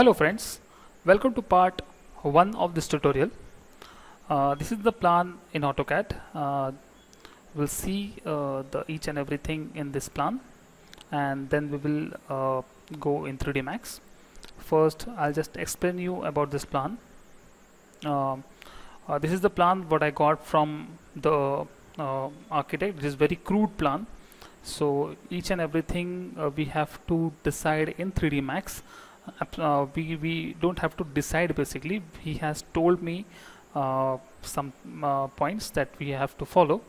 Hello friends, welcome to part 1 of this tutorial. This is the plan in AutoCAD. We'll see the each and everything in this plan, and then we will go in 3D Max. First, I'll just explain you about this plan. This is the plan what I got from the architect. It is very crude plan, so each and everything we have to decide in 3D Max. We don't have to decide. Basically, he has told me some points that we have to follow.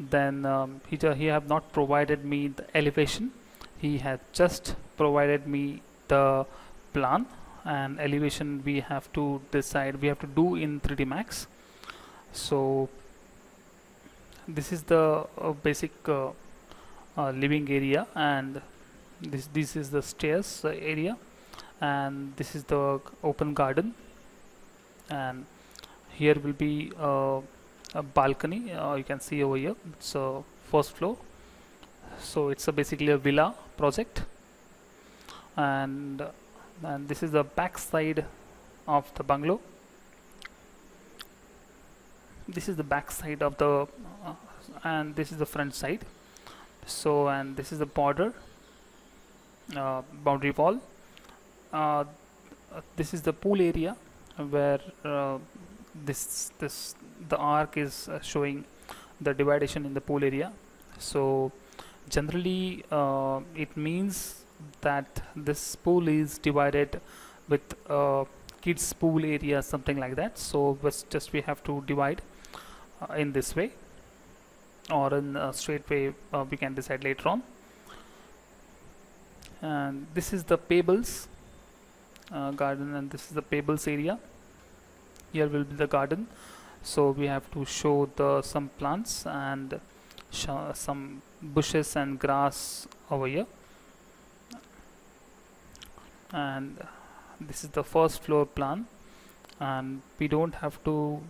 Then he have not provided me the elevation. He had just provided me the plan, and elevation we have to decide, we have to do in 3D Max. So this is the basic living area, and this is the stairs area, and this is the open garden, and here will be a balcony. You can see over here it's a first floor, so it's basically a villa project. And this is the back side of the bungalow. This is the back side of the and this is the front side. So, and this is the border boundary wall. This is the pool area where the arc is showing the dividation in the pool area. So generally it means that this pool is divided with kids pool area, something like that. So we have to divide in this way, or in a straight way. We can decide later on. And this is the pebbles garden, and this is the pebbles area. Here will be the garden, so we have to show some plants and some bushes and grass over here. And this is the first floor plan, and we don't have to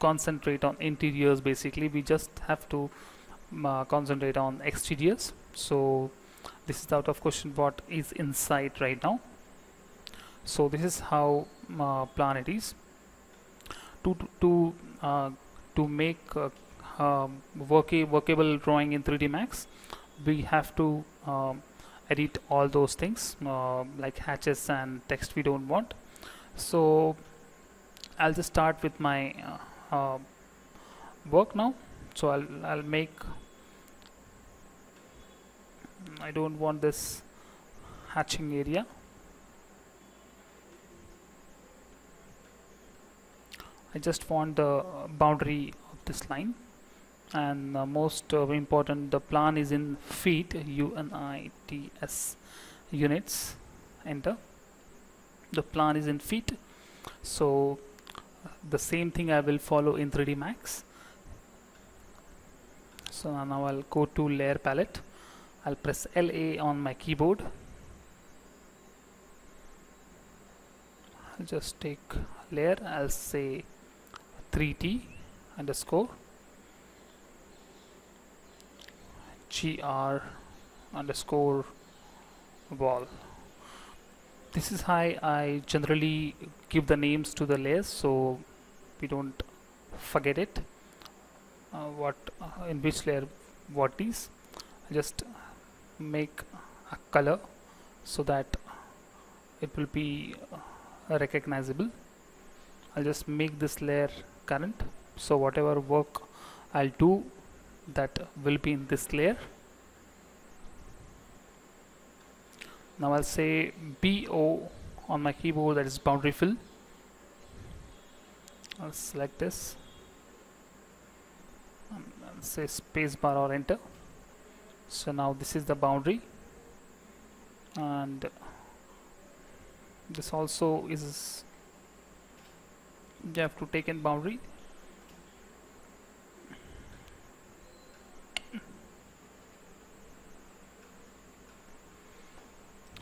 concentrate on interiors. Basically, we just have to concentrate on exteriors. So this is out of question what is inside right now. So this is how plan it is. To make workable drawing in 3D Max, we have to edit all those things like hatches and text we don't want. So I'll just start with my work now. So I'll make. I don't want this hatching area. I just want the boundary of this line, and most important, the plan is in feet, UNITS units. Enter. The plan is in feet, so the same thing I will follow in 3D Max. So now I'll go to layer palette. I'll press LA on my keyboard. I'll just take layer. I'll say 3T underscore GR underscore wall. This is how I generally give the names to the layers, so we don't forget it. In which layer what is. Just make a color so that it will be recognizable. I'll just make this layer current, so whatever work I'll do, that will be in this layer. Now I'll say BO on my keyboard, that is boundary fill. I'll select this and I'll say spacebar or enter. So now this is the boundary, and this also is, you have to take in boundary.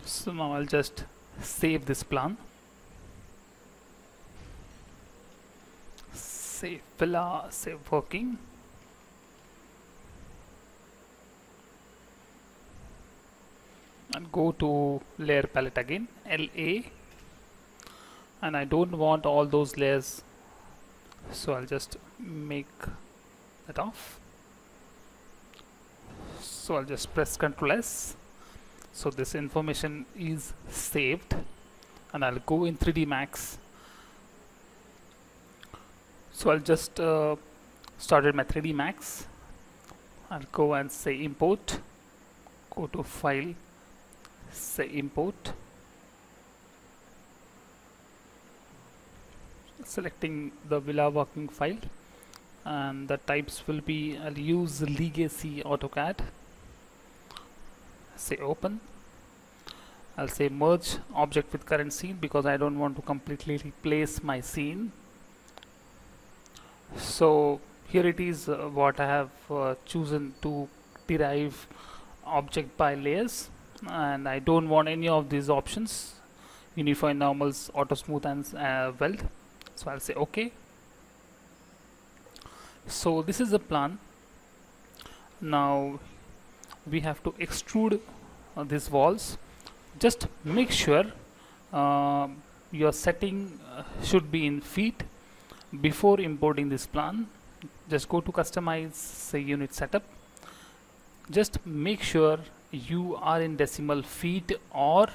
So now I'll just save this plan. Save villa, save working. And go to layer palette again, LA and I don't want all those layers, so I'll just make that off. So I'll just press Ctrl+S. So this information is saved, and I'll go in 3D Max. So I'll just started my 3D Max. I'll go and say import, go to file, say import, selecting the Villa working file, and the types will be, I'll use legacy AutoCAD, say open. I'll say merge object with current scene because I don't want to completely replace my scene. So here it is, what I have chosen to derive object by layers, and I don't want any of these options, unify, normals, auto smooth, and weld. So I'll say OK. So this is the plan. Now we have to extrude these walls. Just make sure your setting should be in feet before importing this plan. Just go to customize, say unit setup. Just make sure you are in decimal feet, or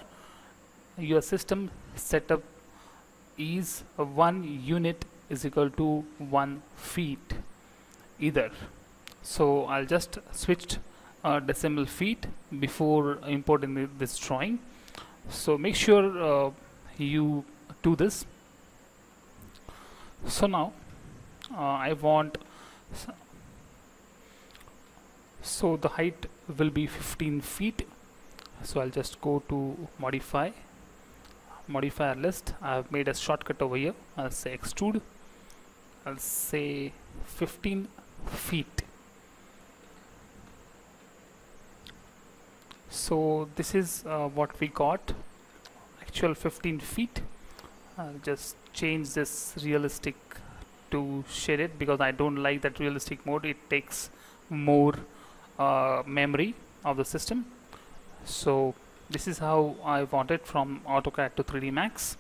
your system setup is 1 unit is equal to 1 feet either. So I'll just switch decimal feet before importing this drawing. So make sure you do this. So now I want, so the height will be 15 feet. So I'll just go to modifier list. I have made a shortcut over here. I'll say extrude. I'll say 15 feet. So this is what we got, actual 15 feet. I'll just change this realistic to shaded because I don't like that realistic mode. It takes more memory of the system. So this is how I want it from AutoCAD to 3D Max.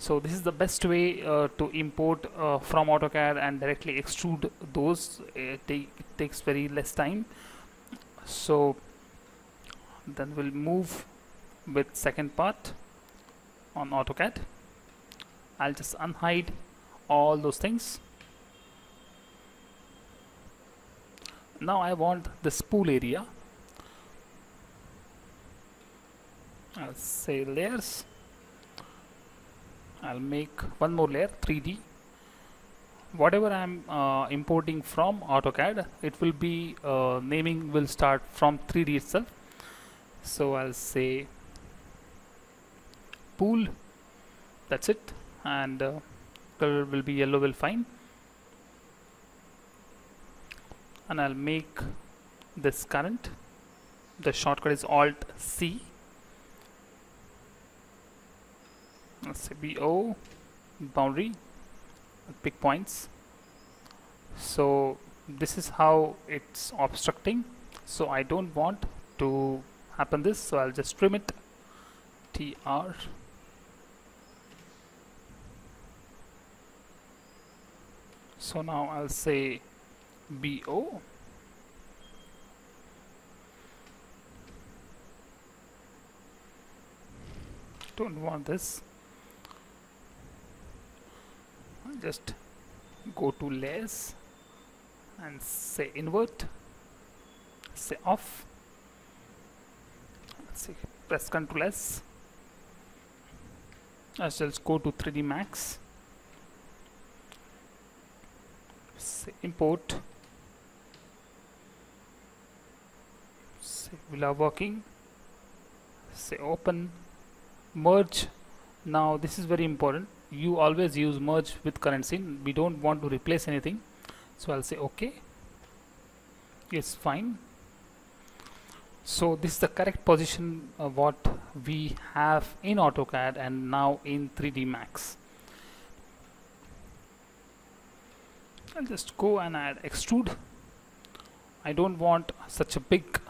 So this is the best way to import from AutoCAD and directly extrude those. It takes very less time. So then we'll move with second part on AutoCAD. I'll just unhide all those things. Now I want this pool area. I'll say layers. I'll make one more layer, 3D. Whatever I'm importing from AutoCAD, it will be naming will start from 3D itself. So I'll say pool. That's it. And color will be yellow, will fine. And I'll make this current. The shortcut is Alt-C. Let's say BO, boundary, pick points. So this is how it's obstructing. So I don't want to happen this. So I'll just trim it, TR. So now I'll say BO. Don't want this. Just go to layers and say invert, say off. Let's see, press Ctrl+S. I shall go to 3D Max, say import, say Villa working, say open, merge. Now this is very important. You always use merge with current scene. We don't want to replace anything. So I'll say OK. Yes, fine. So this is the correct position of what we have in AutoCAD and now in 3D Max. I'll just go and add extrude. I don't want such a big,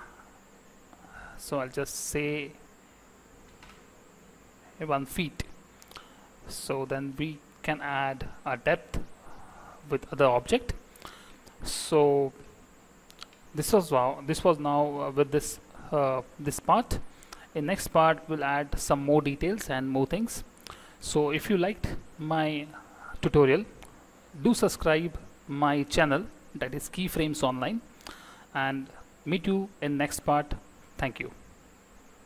so I'll just say 1 feet. So then we can add a depth with other object. So this was now with this this part. In next part we'll add some more details and more things. So if you liked my tutorial, do subscribe my channel, that is Keyframes Online, and meet you in next part. Thank you.